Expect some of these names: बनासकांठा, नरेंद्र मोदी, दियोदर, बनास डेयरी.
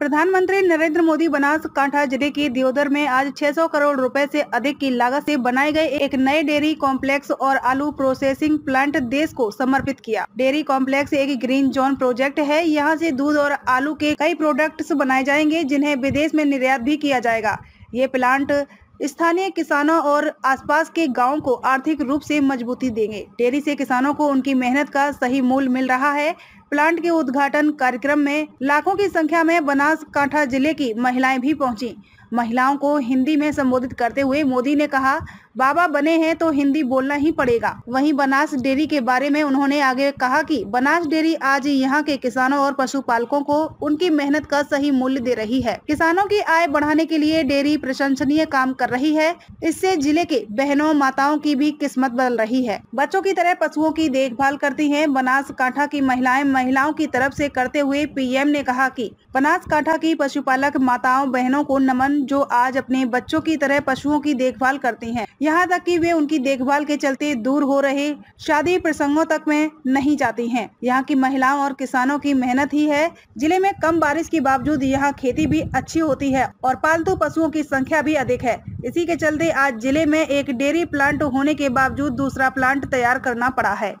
प्रधानमंत्री नरेंद्र मोदी बनासकांठा जिले के दियोदर में आज 600 करोड़ रुपए से अधिक की लागत से बनाए गए एक नए डेयरी कॉम्प्लेक्स और आलू प्रोसेसिंग प्लांट देश को समर्पित किया। डेयरी कॉम्प्लेक्स एक ग्रीन जोन प्रोजेक्ट है। यहां से दूध और आलू के कई प्रोडक्ट्स बनाए जाएंगे, जिन्हें विदेश में निर्यात भी किया जाएगा। ये प्लांट स्थानीय किसानों और आसपास के गाँव को आर्थिक रूप से मजबूती देंगे। डेयरी से किसानों को उनकी मेहनत का सही मूल्य मिल रहा है। प्लांट के उद्घाटन कार्यक्रम में लाखों की संख्या में बनासकांठा जिले की महिलाएं भी पहुंची। महिलाओं को हिंदी में संबोधित करते हुए मोदी ने कहा, बाबा बने हैं तो हिंदी बोलना ही पड़ेगा। वहीं बनास डेयरी के बारे में उन्होंने आगे कहा कि बनास डेयरी आज यहां के किसानों और पशुपालकों को उनकी मेहनत का सही मूल्य दे रही है। किसानों की आय बढ़ाने के लिए डेयरी प्रशंसनीय काम कर रही है। इससे जिले के बहनों माताओं की भी किस्मत बदल रही है। बच्चों की तरह पशुओं की देखभाल करती है बनासकांठा की महिलाएं। महिलाओं की तरफ से करते हुए पीएम ने कहा कि बनासकांठा की पशुपालक माताओं बहनों को नमन, जो आज अपने बच्चों की तरह पशुओं की देखभाल करती हैं। यहाँ तक कि वे उनकी देखभाल के चलते दूर हो रहे शादी प्रसंगों तक में नहीं जाती हैं। यहाँ की महिलाओं और किसानों की मेहनत ही है। जिले में कम बारिश के बावजूद यहाँ खेती भी अच्छी होती है और पालतू पशुओं की संख्या भी अधिक है। इसी के चलते आज जिले में एक डेयरी प्लांट होने के बावजूद दूसरा प्लांट तैयार करना पड़ा है।